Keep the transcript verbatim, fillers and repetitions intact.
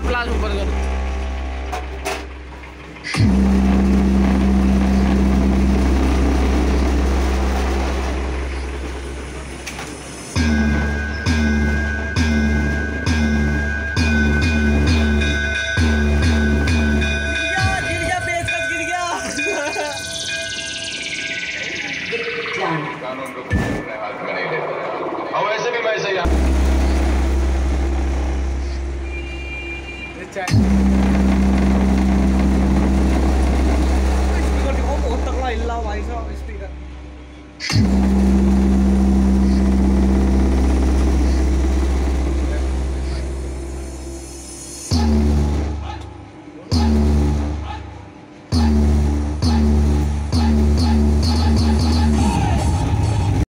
आप लाल ऊपर करो। Check.